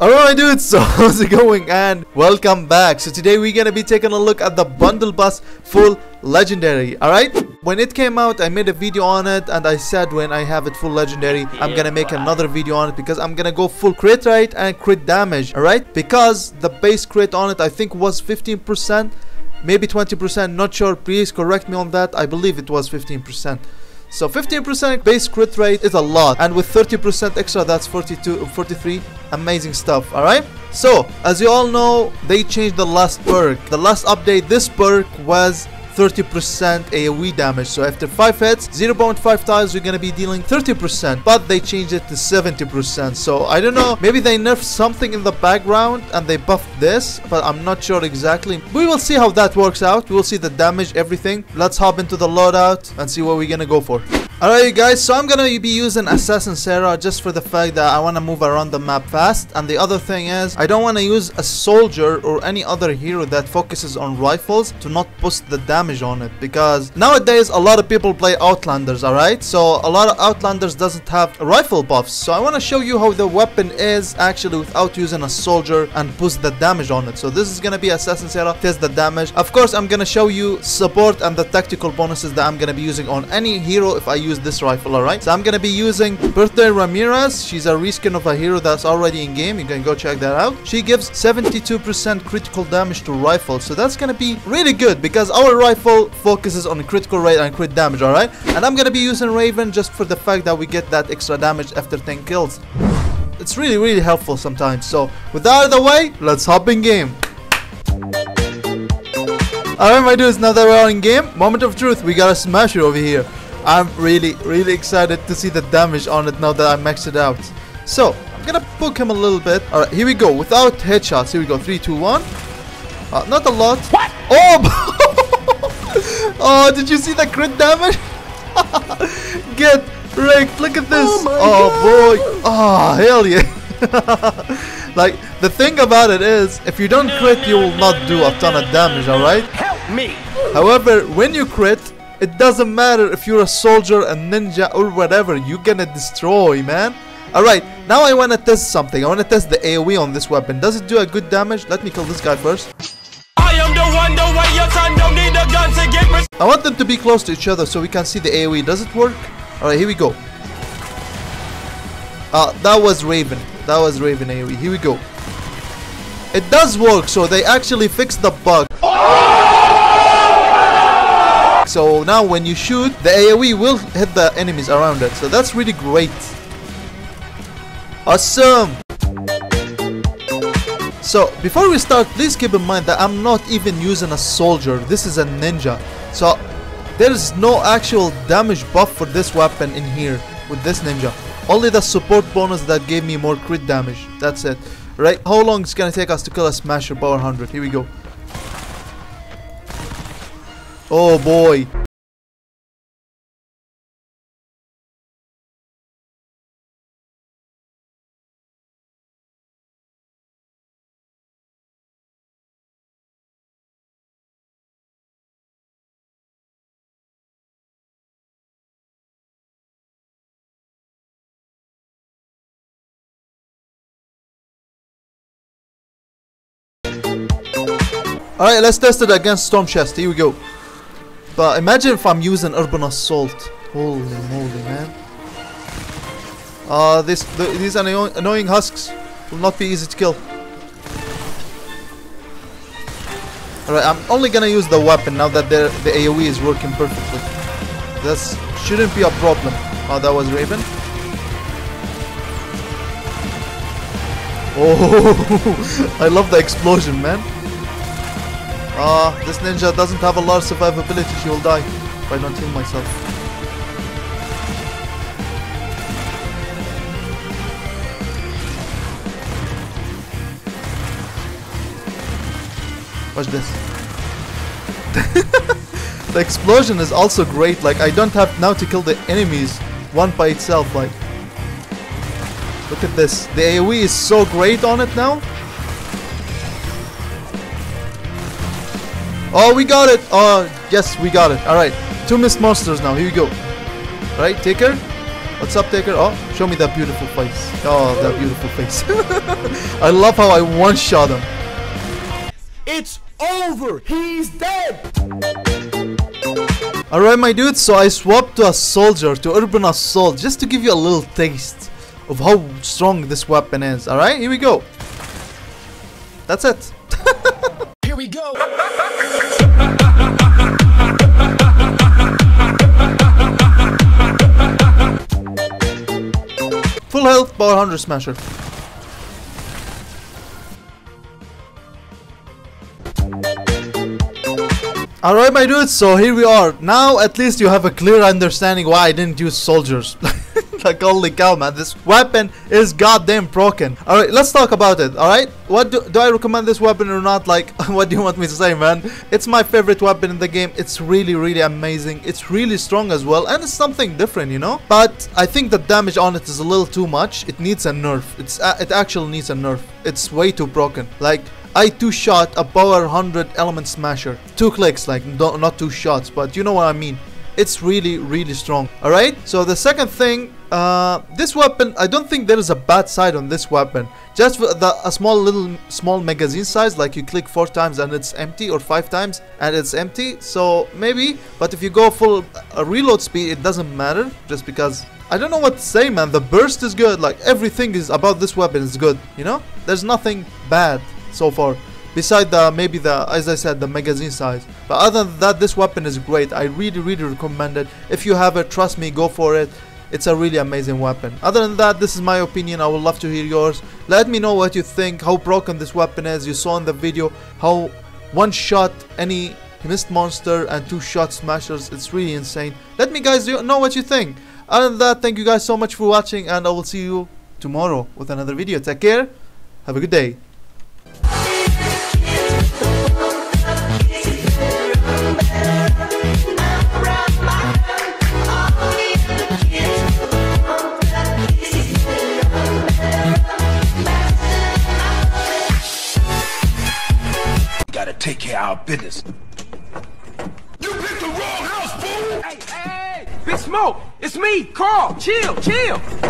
Alright dudes, so how's it going and welcome back. So today we're gonna be taking a look at the Bundlebuss full legendary. Alright, when it came out I made a video on it and I said when I have it full legendary I'm gonna make another video on it because I'm gonna go full crit rate and crit damage. Alright, because the base crit on it I think was 15%, maybe 20%, not sure, please correct me on that. I believe it was 15%. So 15% base crit rate is a lot, and with 30% extra that's 43, amazing stuff. Alright, so as you all know they changed the last perk, the last update. This perk was 30% AoE damage, so after 5 hits, 0.5 tiles, you're gonna be dealing 30%, but they changed it to 70%, so I don't know, maybe they nerfed something in the background and they buffed this, but I'm not sure exactly. We will see how that works out, we will see the damage, everything. Let's hop into the loadout and see what we're gonna go for. Alright you guys, so I'm gonna be using Assassin's Era just for the fact that I wanna move around the map fast, and the other thing is I don't wanna use a soldier or any other hero that focuses on rifles to not boost the damage on it, because nowadays a lot of people play Outlanders. Alright, so a lot of Outlanders doesn't have rifle buffs, so I wanna show you how the weapon is actually without using a soldier and boost the damage on it. So this is gonna be Assassin's Era, test the damage. Of course I'm gonna show you support and the tactical bonuses that I'm gonna be using on any hero if I use this rifle. Alright, so I'm gonna be using Birthday Ramirez. She's a reskin of a hero that's already in game, you can go check that out. She gives 72% critical damage to rifle, so that's gonna be really good because our rifle focuses on critical rate and crit damage. Alright, and I'm gonna be using Raven just for the fact that we get that extra damage after 10 kills. It's really helpful sometimes. So with that out of the way, let's hop in game. Alright my dudes, now that we're in game, moment of truth, we got a smasher over here. I'm really excited to see the damage on it now that I maxed it out. So I'm gonna poke him a little bit. Alright, here we go. Without headshots. Here we go. 3, 2, 1. Not a lot. What? Oh! Oh! Did you see the crit damage? Get wrecked! Look at this. Oh boy! Oh hell yeah! Like the thing about it is, if you don't crit, you will not do a ton of damage. Alright. Help me. However, when you crit, it doesn't matter if you're a soldier, a ninja or whatever, you're gonna destroy, man. Alright, now I wanna test something. I wanna test the AoE on this weapon. Does it do a good damage? Let me kill this guy first. I am the one, the way your son don't need a gun to get. I want them to be close to each other so we can see the AoE. Does it work? Alright, here we go. That was Raven. That was Raven AoE. Here we go. It does work, so they actually fixed the bug. So now when you shoot, the AoE will hit the enemies around it. So that's really great. Awesome! So before we start, please keep in mind that I'm not even using a soldier. This is a ninja. So there is no actual damage buff for this weapon in here with this ninja. Only the support bonus that gave me more crit damage. That's it. Right? How long is it gonna take us to kill a smasher power 100? Here we go. Oh boy. Alright, let's test it against Storm Chest. Here we go. But imagine if I'm using Urban Assault. Holy moly, man. These annoying husks will not be easy to kill. Alright, I'm only gonna use the weapon now that the AoE is working perfectly. That shouldn't be a problem. Oh, that was Raven. Oh, I love the explosion, man. This ninja doesn't have a lot of survivability, she will die if I don't heal myself. Watch this. The explosion is also great, like I don't have now to kill the enemies one by itself, like. Look at this, the AoE is so great on it now. Oh, we got it! Oh, yes, we got it. Alright, 2 missed monsters now. Here we go. Alright, take her. What's up, Taker? Oh, show me that beautiful face. Oh, that beautiful face. I love how I one-shot him. It's over! He's dead! Alright, my dudes, so I swapped to a soldier, to Urban Assault, just to give you a little taste of how strong this weapon is. Alright, here we go. That's it. Here we go. Full health, power 100 smasher. Alright, my dudes, so here we are. Now at least you have a clear understanding why I didn't use soldiers. Like, holy cow, man, this weapon is goddamn broken. Alright, let's talk about it. Alright, what do I recommend this weapon or not? Like, what do you want me to say, man? It's my favorite weapon in the game. It's really, really amazing. It's really strong as well, and it's something different, you know. But I think the damage on it is a little too much. It needs a nerf. It actually needs a nerf. It's way too broken. Like, I two-shot a power 100 element smasher. 2 clicks, like, not 2 shots, but you know what I mean. It's really, really strong. Alright, so the second thing, this weapon, I don't think there is a bad side on this weapon. Just for a small magazine size, like you click 4 times and it's empty, or 5 times and it's empty, so maybe. But if you go full reload speed, it doesn't matter, just because I don't know what to say, man. The burst is good, like, everything is about this weapon is good, you know. There's nothing bad so far, beside maybe as I said, the magazine size. But other than that, this weapon is great. I really, really recommend it. If you have it, trust me, go for it. It's a really amazing weapon. Other than that, this is my opinion. I would love to hear yours. Let me know what you think, how broken this weapon is. You saw in the video how 1-shot any missed monster and 2-shot smashers. It's really insane. Let me guys know what you think. Other than that, thank you guys so much for watching, and I will see you tomorrow with another video. Take care. Have a good day. Take care of our business. You picked the wrong house, fool! Hey, hey, hey! Big Smoke, it's me, Carl. Chill, chill.